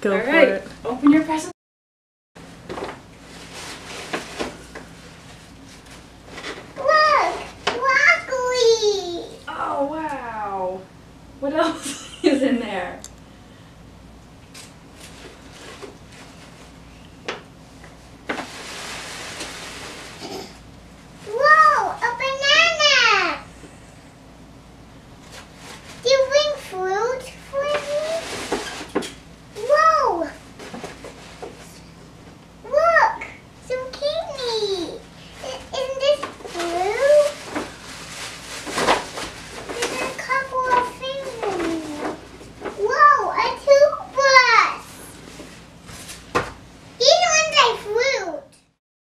Go for it. Open your present. Look! Broccoli! Oh, wow. What else is in there?